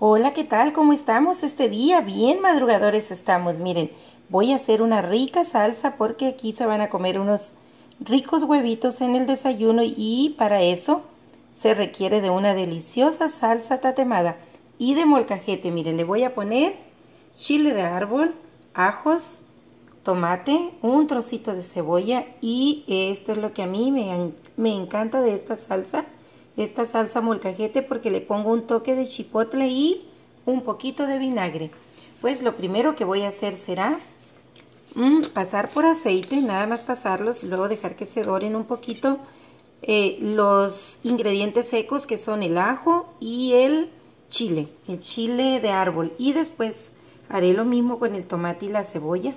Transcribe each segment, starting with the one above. Hola, ¿qué tal? ¿Cómo estamos este día? Bien madrugadores estamos. Miren, voy a hacer una rica salsa porque aquí se van a comer unos ricos huevitos en el desayuno y para eso se requiere de una deliciosa salsa tatemada y de molcajete. Miren, le voy a poner chile de árbol, ajos, tomate, un trocito de cebolla y esto es lo que a mí me encanta de esta salsa molcajete porque le pongo un toque de chipotle y un poquito de vinagre. Pues lo primero que voy a hacer será pasar por aceite, nada más pasarlos, luego dejar que se doren un poquito los ingredientes secos que son el ajo y el chile de árbol, y después haré lo mismo con el tomate y la cebolla.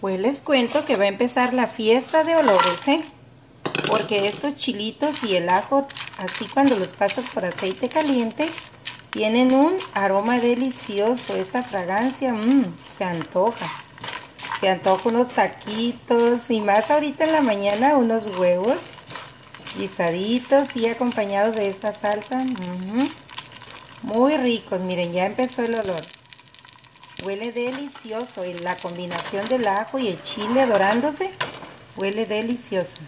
Pues les cuento que va a empezar la fiesta de olores, porque estos chilitos y el ajo, así cuando los pasas por aceite caliente, tienen un aroma delicioso. Esta fragancia, se antoja unos taquitos, y más ahorita en la mañana unos huevos guisaditos y acompañados de esta salsa, muy ricos. Miren, ya empezó el olor, huele delicioso, y la combinación del ajo y el chile dorándose, huele delicioso.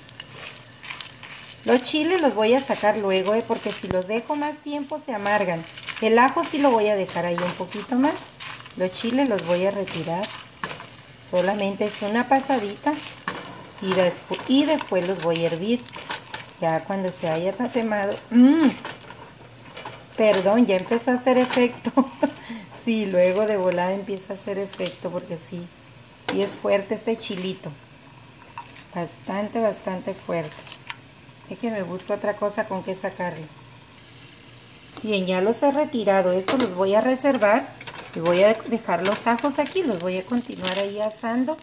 Los chiles los voy a sacar luego, porque si los dejo más tiempo se amargan. El ajo sí lo voy a dejar ahí un poquito más. Los chiles los voy a retirar. Solamente es una pasadita y después los voy a hervir. Ya cuando se haya tatemado. Perdón, ya empezó a hacer efecto. Sí, luego de volada empieza a hacer efecto porque sí es fuerte este chilito. Bastante fuerte. Es que me busco otra cosa con que sacarlo. Bien, ya los he retirado. Estos los voy a reservar. Y voy a dejar los ajos aquí. Los voy a continuar ahí asando.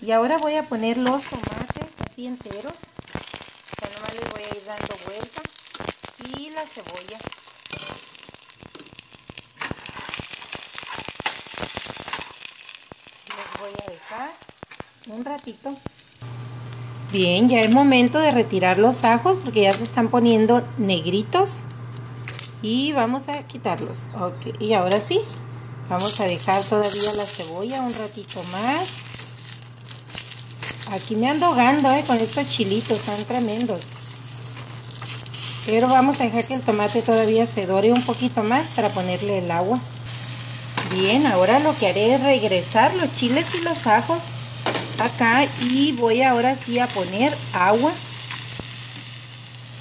Y ahora voy a poner los tomates así enteros. Ya nomás les voy a ir dando vuelta. Y la cebolla. Los voy a dejar un ratito. Bien, ya es momento de retirar los ajos porque ya se están poniendo negritos y vamos a quitarlos. Ok, y ahora sí, vamos a dejar todavía la cebolla un ratito más. Aquí me ando ahogando con estos chilitos, están tremendos. Pero vamos a dejar que el tomate todavía se dore un poquito más para ponerle el agua. Bien, ahora lo que haré es regresar los chiles y los ajos acá y voy ahora sí a poner agua,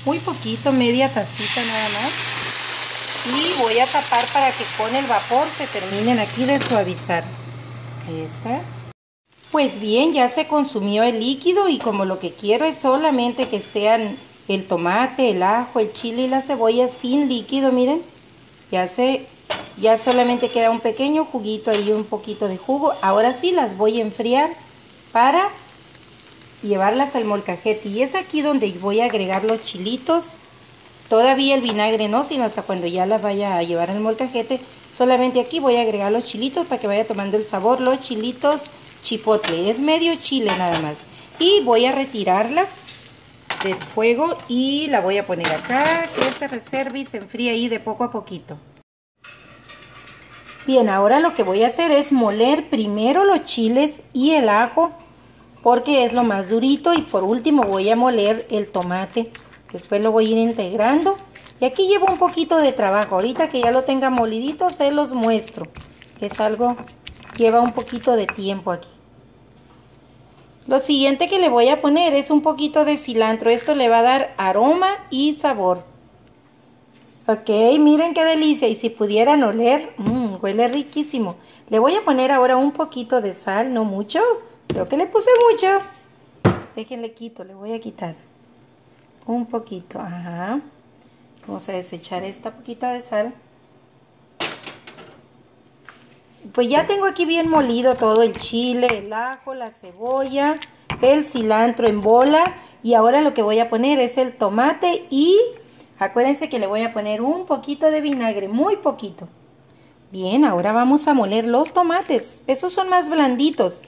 muy poquito, media tacita nada más, y voy a tapar para que con el vapor se terminen aquí de suavizar. Ahí está. Pues bien, ya se consumió el líquido y como lo que quiero es solamente que sean el tomate, el ajo, el chile y la cebolla sin líquido, miren, ya solamente queda un pequeño juguito ahí, un poquito de jugo. Ahora sí las voy a enfriar para llevarlas al molcajete, y es aquí donde voy a agregar los chilitos, todavía el vinagre no, sino hasta cuando ya las vaya a llevar al molcajete. Solamente aquí voy a agregar los chilitos para que vaya tomando el sabor, los chilitos chipotle, es medio chile nada más, y voy a retirarla del fuego y la voy a poner acá, que se reserve y se enfríe ahí de poco a poquito. Bien, ahora lo que voy a hacer es moler primero los chiles y el ajo porque es lo más durito, y por último voy a moler el tomate, después lo voy a ir integrando. Y aquí llevo un poquito de trabajo, ahorita que ya lo tenga molidito se los muestro, es algo, lleva un poquito de tiempo aquí. Lo siguiente que le voy a poner es un poquito de cilantro, esto le va a dar aroma y sabor. Ok, miren qué delicia, y si pudieran oler, huele riquísimo. Le voy a poner ahora un poquito de sal, no mucho, creo que le puse mucho. Déjenle quito, le voy a quitar un poquito, ajá. Vamos a desechar esta poquita de sal. Pues ya tengo aquí bien molido todo el chile, el ajo, la cebolla, el cilantro en bola, y ahora lo que voy a poner es el tomate y... acuérdense que le voy a poner un poquito de vinagre, muy poquito. Bien, ahora vamos a moler los tomates. Esos son más blanditos.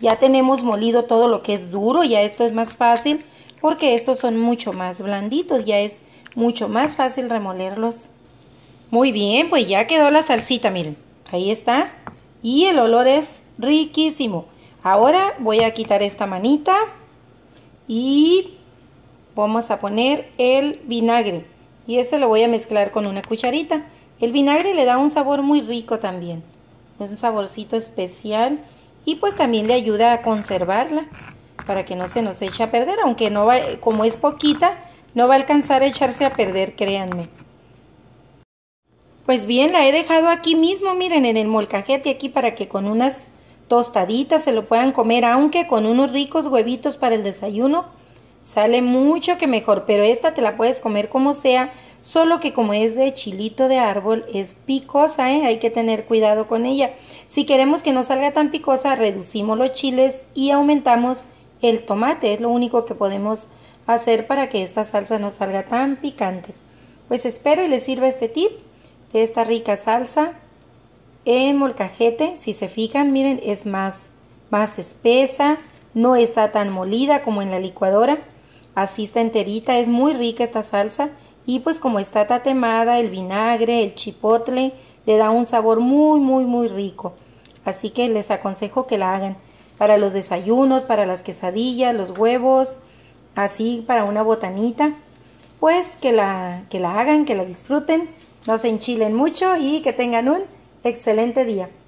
Ya tenemos molido todo lo que es duro, ya esto es más fácil porque estos son mucho más blanditos. Ya es mucho más fácil remolerlos. Muy bien, pues ya quedó la salsita, miren. Ahí está. Y el olor es riquísimo. Ahora voy a quitar esta manita y vamos a poner el vinagre. Y este lo voy a mezclar con una cucharita. El vinagre le da un sabor muy rico también. Es un saborcito especial y pues también le ayuda a conservarla para que no se nos eche a perder. Aunque no va, como es poquita, no va a alcanzar a echarse a perder, créanme. Pues bien, la he dejado aquí mismo, miren, en el molcajete aquí para que con unas tostaditas se lo puedan comer, aunque con unos ricos huevitos para el desayuno sale mucho que mejor, pero esta te la puedes comer como sea, solo que como es de chilito de árbol es picosa, hay que tener cuidado con ella. Si queremos que no salga tan picosa, reducimos los chiles y aumentamos el tomate, es lo único que podemos hacer para que esta salsa no salga tan picante. Pues espero y les sirva este tip de esta rica salsa en molcajete. Si se fijan, miren, es más espesa, no está tan molida como en la licuadora, así está enterita, es muy rica esta salsa y pues como está tatemada, el vinagre, el chipotle, le da un sabor muy rico, así que les aconsejo que la hagan para los desayunos, para las quesadillas, los huevos, así para una botanita, pues que la hagan, que la disfruten, no se enchilen mucho y que tengan un excelente día.